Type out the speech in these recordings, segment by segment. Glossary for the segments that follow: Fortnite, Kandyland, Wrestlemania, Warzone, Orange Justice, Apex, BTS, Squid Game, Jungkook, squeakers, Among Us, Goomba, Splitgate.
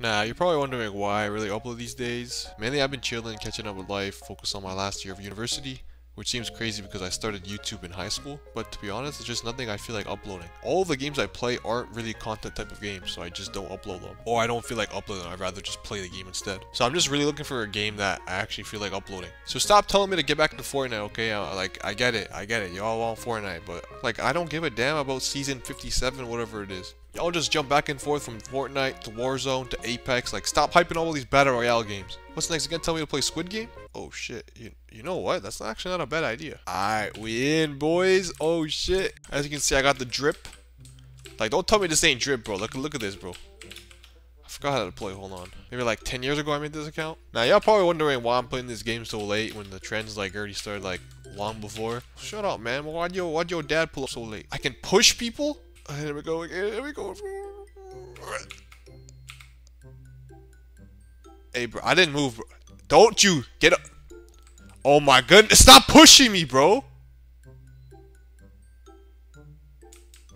Nah, you're probably wondering why I really upload these days. Mainly I've been chilling, catching up with life, focused on my last year of university, which seems crazy because I started YouTube in high school, but to be honest, it's just nothing I feel like uploading. All the games I play aren't really content type of games, so I just don't upload them. Or I don't feel like uploading them, I'd rather just play the game instead. So I'm just really looking for a game that I actually feel like uploading. So stop telling me to get back to Fortnite, okay? I get it, y'all want Fortnite, but like I don't give a damn about season 57, whatever it is. Y'all just jump back and forth from Fortnite to Warzone to Apex. Like, stop hyping all these Battle Royale games. What's next again? Tell me to play Squid Game? Oh, shit. You know what? That's actually not a bad idea. Alright, we in, boys. Oh, shit. As you can see, I got the drip. Like, don't tell me this ain't drip, bro. Look at this, bro. I forgot how to play. Hold on. Maybe like 10 years ago I made this account. Now, y'all probably wondering why I'm playing this game so late when the trends, like, already started, like, long before. Shut up, man. Why'd your dad pull up so late? I can push people? Here we go again, here we go. Hey bro, I didn't move, bro. Don't you get up. Oh my goodness, stop pushing me, bro.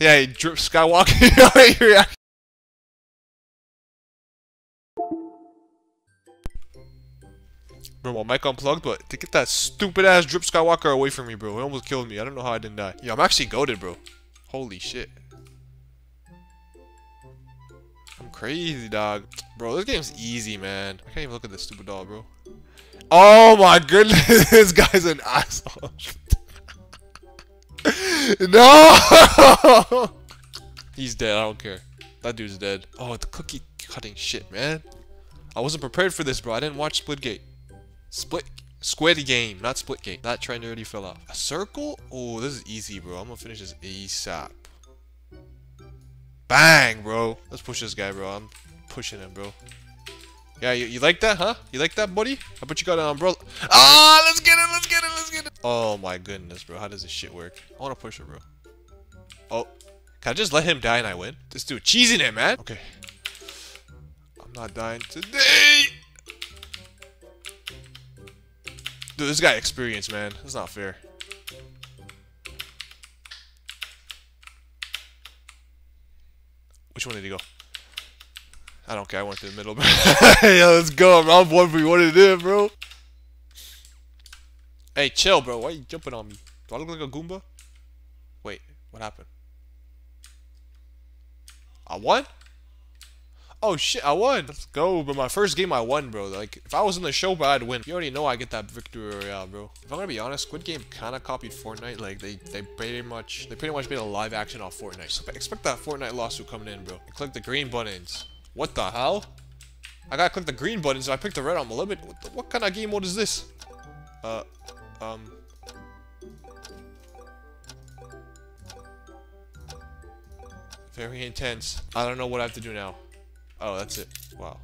Yeah, hey, drip Skywalker. Bro, my mic unplugged, but to get that stupid ass drip Skywalker away from me, bro. It almost killed me. I don't know how I didn't die. Yo, I'm actually goated, bro. Holy shit. I'm crazy, dog. Bro, this game's easy, man. I can't even look at this stupid dog, bro. Oh my goodness, this guy's an asshole. No! He's dead, I don't care. That dude's dead. Oh, the cookie cutting shit, man. I wasn't prepared for this, bro. I didn't watch Splitgate. Squid Game, not Splitgate. That trend already fell off. A circle? Oh, this is easy, bro. I'm gonna finish this ASAP. Bang, bro. Let's push this guy, bro. I'm pushing him, bro. Yeah, you like that, huh? You like that, buddy? I bet you got an umbrella. Ah, let's get it, let's get it, let's get it. Oh my goodness, bro. How does this shit work? I wanna push him, bro. Oh, can I just let him die and I win? This dude cheesing it, man. Okay. I'm not dying today. Dude, this guy experienced, man. That's not fair. Which one did he go? I don't care. I went to the middle, bro. Yo, let's go, bro. I'm 1v1 in, bro. Hey, chill, bro. Why are you jumping on me? Do I look like a Goomba? Wait, what happened? I won? Oh shit, I won! Let's go, but my first game I won, bro. Like, if I was in the show, but I'd win. You already know I get that victory royale, bro. If I'm gonna be honest, Squid Game kinda copied Fortnite. Like, they pretty much made a live action off Fortnite. So expect that Fortnite lawsuit coming in, bro. And click the green buttons. What the hell? I gotta click the green buttons, so I picked the red on my limit. What kind of game mode is this? Very intense. I don't know what I have to do now. Oh, that's it. Wow.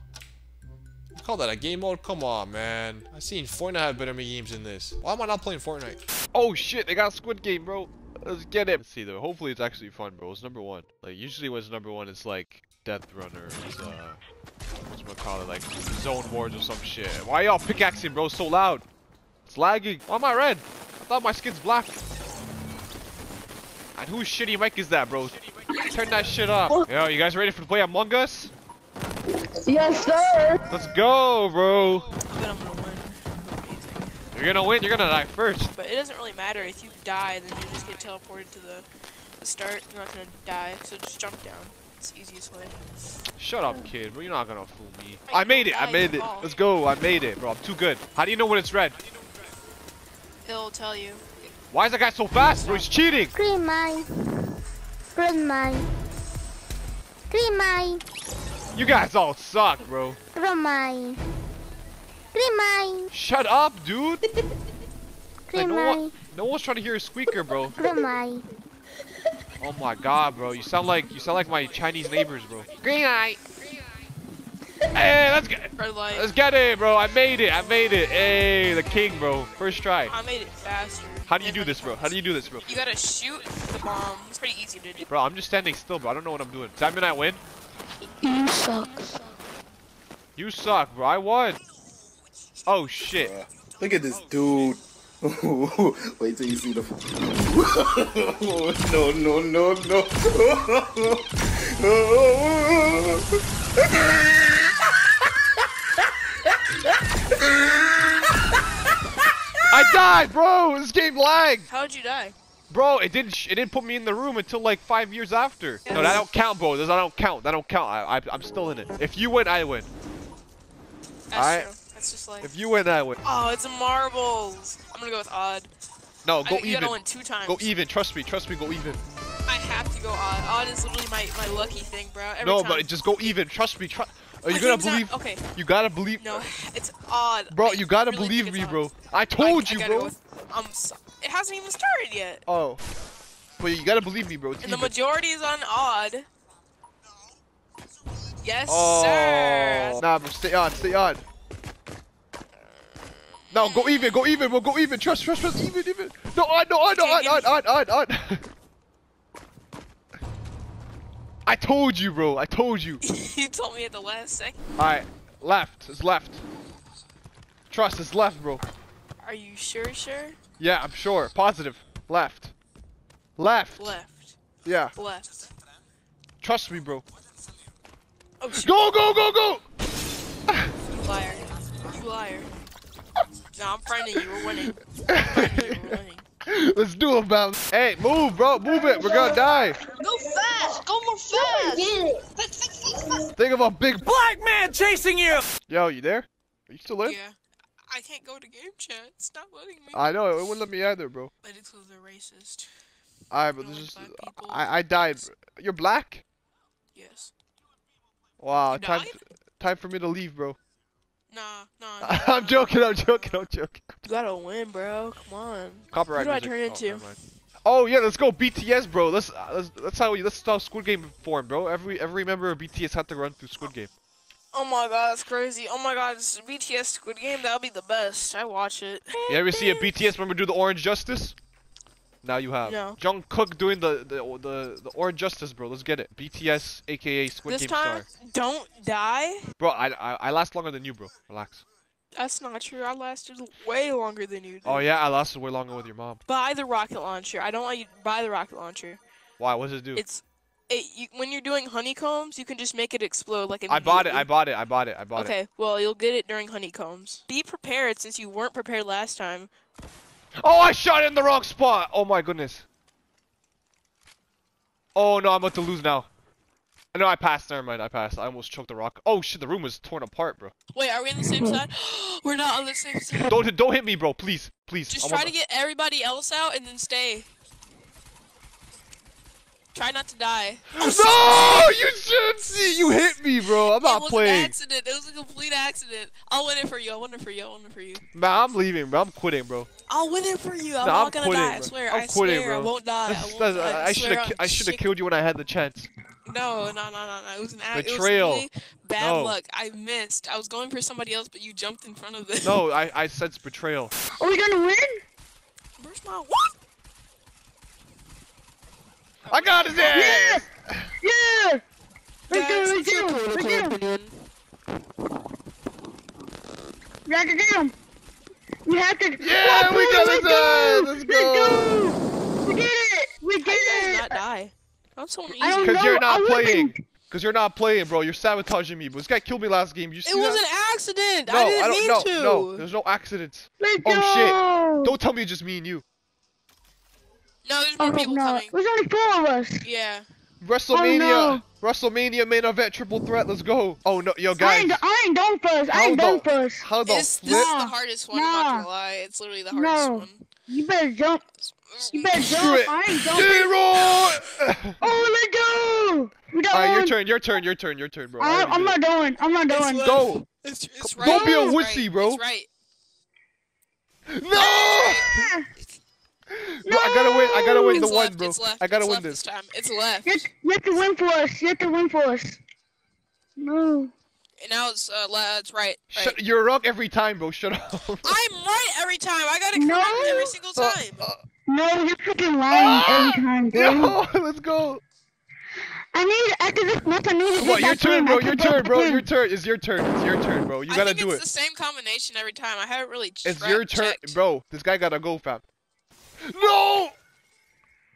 You call that a game mode? Come on, man. I've seen Fortnite have better games than this. Why am I not playing Fortnite? Oh shit, they got Squid Game, bro. Let's get it. Let's see though. Hopefully it's actually fun, bro. It's number one. Like usually when it's number one, it's like Death Runner. It's, what's gonna call it? Like Zone Wars or some shit. Why y'all pickaxing, bro? So loud. It's lagging. Why am I red? I thought my skin's black. And whose shitty mic is that, bro? Turn that shit off. Yo, you guys ready for the play Among Us? Yes, sir! Let's go, bro! Then I'm gonna win. You're gonna win? You're gonna die first. But it doesn't really matter. If you die, then you just get teleported to the start. You're not gonna die, so just jump down. It's the easiest way. Shut up, kid, bro. You're not gonna fool me. I made it! I made it! Let's go! I made it, bro. I'm too good. How do you know when it's red? It'll tell you. Why is that guy so fast, bro? He's cheating! Green mine. Green mine. Green mine. You guys all suck, bro. Shut up, dude. Like, no one's trying to hear a squeaker, bro. Oh my god, bro. You sound like my Chinese neighbors, bro. Green eye. Hey, let's get it, bro. I made it. Hey, the king, bro. First try. I made it faster. How do you do this, bro? You gotta shoot the bomb. It's pretty easy to do. Bro, I'm just standing still, bro. I don't know what I'm doing. Does that mean I win? You suck. You suck, bro. I won. Oh shit. Look at this dude. Wait till you see the. No. die, bro! This game lagged! How'd you die? Bro, it didn't put me in the room until like 5 years after. Yes. No, that don't count, bro. That don't count. I'm still in it. If you win, I win. Alright? That's just like... If you win, I win. Oh, it's a marbles. I'm gonna go with odd. No, go even. You gotta win 2 times. Go even. Trust me, go even. I have to go odd. Odd is literally my lucky thing, bro. Every time. But just go even. Trust me. Are you gonna believe? Okay. You gotta believe. No, it's odd. Bro, you gotta believe me, bro. I told you, bro. It hasn't even started yet. Oh. But you gotta believe me, bro. And the majority is on odd. Yes, sir. Nah, bro, stay odd. No, go even, bro, go even. Trust, even. No, odd. I told you, bro. I told you. You told me at the last second. Alright, left. It's left. Trust, it's left, bro. Are you sure? Yeah, I'm sure. Positive. Left. Yeah. Left. Trust me, bro. Oh, shoot. Go! You liar. No, I'm finding you. We're winning. Let's do it, bounce. Hey, move, bro. Move it. We're gonna die. Go fast. Go more fast. Fast. Think of a big black man chasing you. Yo, you there? Are you still in? Yeah. I can't go to game chat. Stop letting me. I know. It wouldn't let me either, bro. But it's because they're racist. Alright, but this is... I died. You're black? Yes. Wow. Time for me to leave, bro. Nah. I'm joking. You gotta win, bro. Come on. Copyright music. Who do I turn into? Oh yeah, let's go BTS, bro. That's how Squid Game formed, bro. Every member of BTS had to run through Squid Game. Oh my god, that's crazy. Oh my god, this BTS Squid Game, that'll be the best. I watch it. You ever see a BTS member do the Orange Justice? Now you have. No. Jungkook doing the Orange Justice, bro. Let's get it. BTS, aka Squid Game star. This time, don't die. Bro, I last longer than you, bro. Relax. That's not true. I lasted way longer than you did. Oh yeah, I lasted way longer with your mom. Buy the rocket launcher. I don't want you to buy the rocket launcher. Why? What does it do? When you're doing honeycombs, you can just make it explode like immediately. I bought it. Okay, well, you'll get it during honeycombs. Be prepared since you weren't prepared last time. Oh, I shot in the wrong spot! Oh my goodness. Oh no, I'm about to lose now. No, I passed. Never mind, I passed. I almost choked the rock. Oh shit, the room was torn apart, bro. Wait, are we on the same side? We're not on the same side. Don't hit me, bro. Please. Just try to get everybody else out and then stay. Try not to die. No! You shouldn't see! You hit me, bro. I'm not playing. It was an accident. It was a complete accident. I'll win it for you. Nah, I'm leaving, bro. I'm quitting, bro. I'll win it for you. I'm not gonna die. I swear. I'm quitting, bro. I won't die. I should have killed you when I had the chance. No. It was an accident. Betrayal. Bad luck. I missed. I was going for somebody else, but you jumped in front of them. No, I sense betrayal. Are we gonna win? Where's my what? I got his ass! Yeah! Right there! We have to... Yeah, we got his ass! Let's go! We did it! How did you not die? I'm so easy. Because you're not playing, bro. You're sabotaging me, bro. This guy killed me last game. It was an accident! I didn't mean to! No, there's no accidents. Let's go! Shit. Don't tell me it's just me and you. No, there's more people coming. There's only 4 of us. Yeah. WrestleMania main event triple threat. Let's go. Oh no, yo guys. I ain't done first. How the flip? This is the hardest one. I'm not gonna lie. It's literally the hardest one. You better jump. Screw it. I ain't done. Zero. Oh, let go. Alright, your turn, bro. I'm not going. Go. It's right. Don't be a wussy, bro. It's right. No. No! I gotta win it's the left, one, bro. I gotta win this. Time. It's left. You have to win for us. No. And now it's right. You're wrong every time, bro. Shut up. I'm right every time. I gotta correct every single time. No, you're freaking lying every time, bro. No, let's go. I need. What? Your turn, bro. It's your turn, bro. You gotta do it. It's the same combination every time. I haven't really. It's your turn, bro. This guy gotta go, fam. No!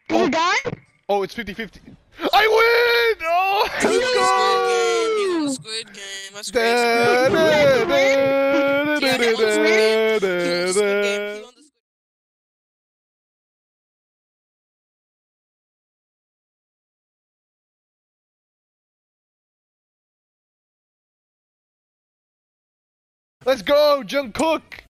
Did you die? Oh, it's 50-50. I win! Oh, let's go! Squid Game. That's crazy. He won the Squid Game. Let's go, Jungkook!